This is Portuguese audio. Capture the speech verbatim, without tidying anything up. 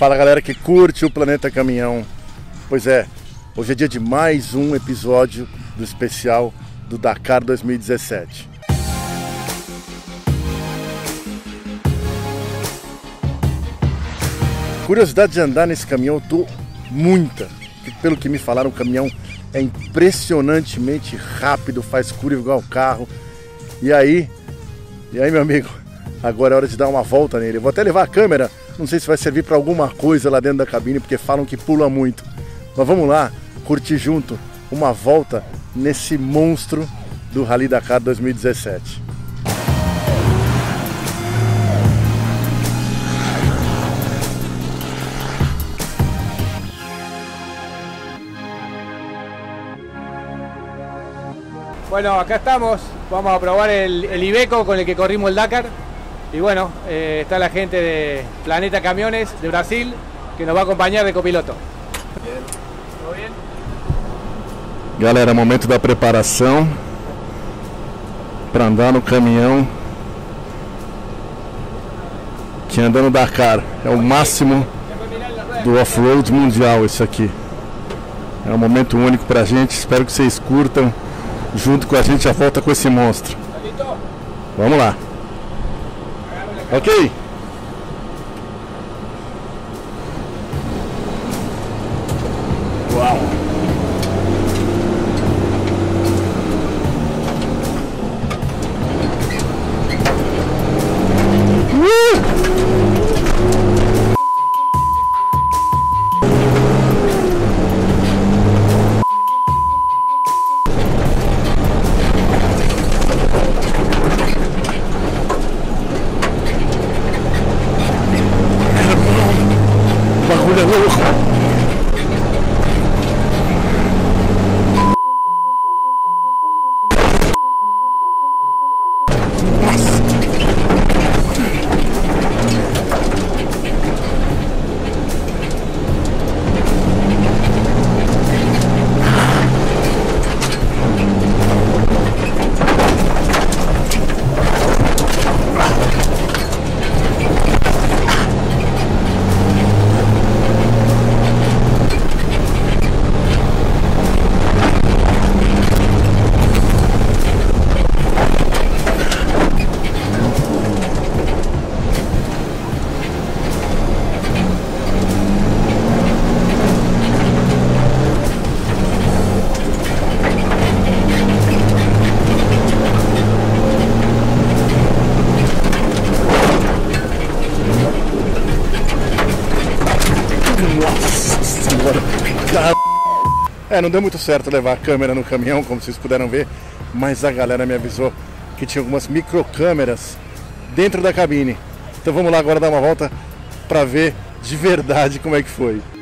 Fala galera que curte o Planeta Caminhão. Pois é, hoje é dia de mais um episódio do especial do Dakar dois mil e dezessete. Curiosidade de andar nesse caminhão eu tô muita. Pelo que me falaram, o caminhão é impressionantemente rápido, faz curva igual carro. E aí, e aí meu amigo, agora é hora de dar uma volta nele. Eu vou até levar a câmera, não sei se vai servir para alguma coisa lá dentro da cabine, porque falam que pula muito. Mas vamos lá, curtir junto uma volta nesse monstro do Rally Dakar dois mil e dezessete. Bueno, acá estamos, vamos a probar el, el Iveco con el que corrimos el Dakar y bueno, eh, está la gente de Planeta Camiones de Brasil que nos va a acompañar de copiloto. Bien. ¿Todo bien? Galera, momento da preparação para andar no caminhão que anda no Dakar, é o máximo do off-road mundial isso aqui. É um momento único pra gente, espero que vocês curtam. Junto com a gente já volta com esse monstro. Vamos lá. Ok. Uau. É, não deu muito certo levar a câmera no caminhão, como vocês puderam ver, mas a galera me avisou que tinha algumas microcâmeras dentro da cabine. Então vamos lá agora dar uma volta para ver de verdade como é que foi.